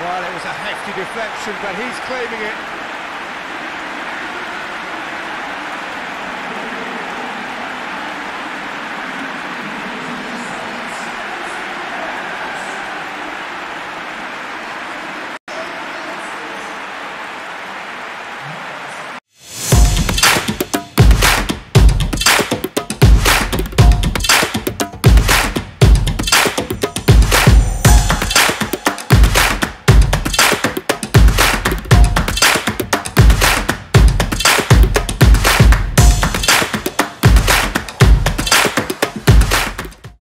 Well, it was a hefty deflection, but he's claiming it.